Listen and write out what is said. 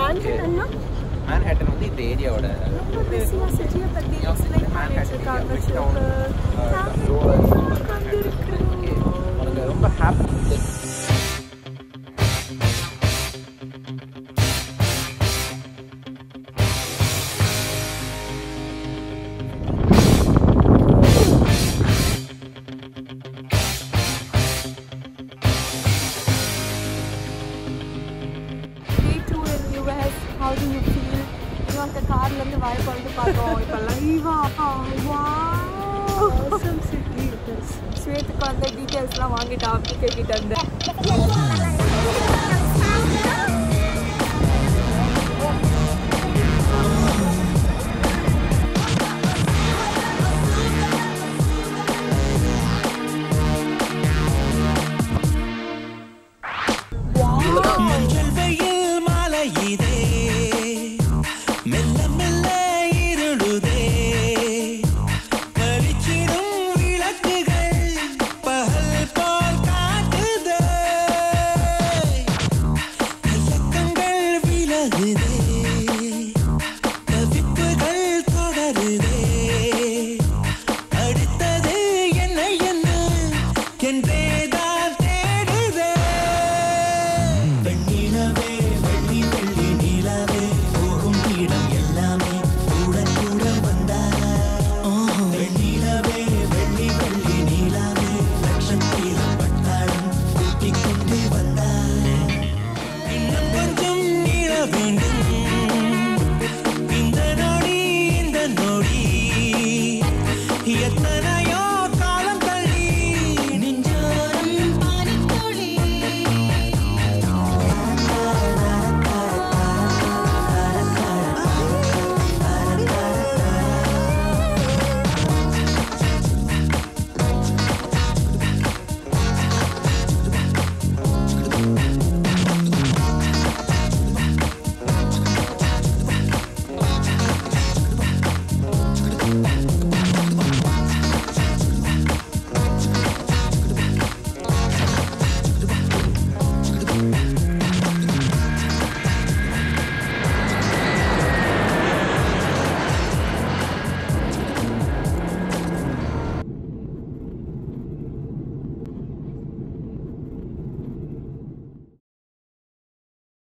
Manhattan, no? Manhattan is the area. No, this is your city, but it's like Manhattan. Which town? I'm very happy with this. How do you feel? You want the car and the vibe on the park. Wow! Awesome city. Shweta, the details.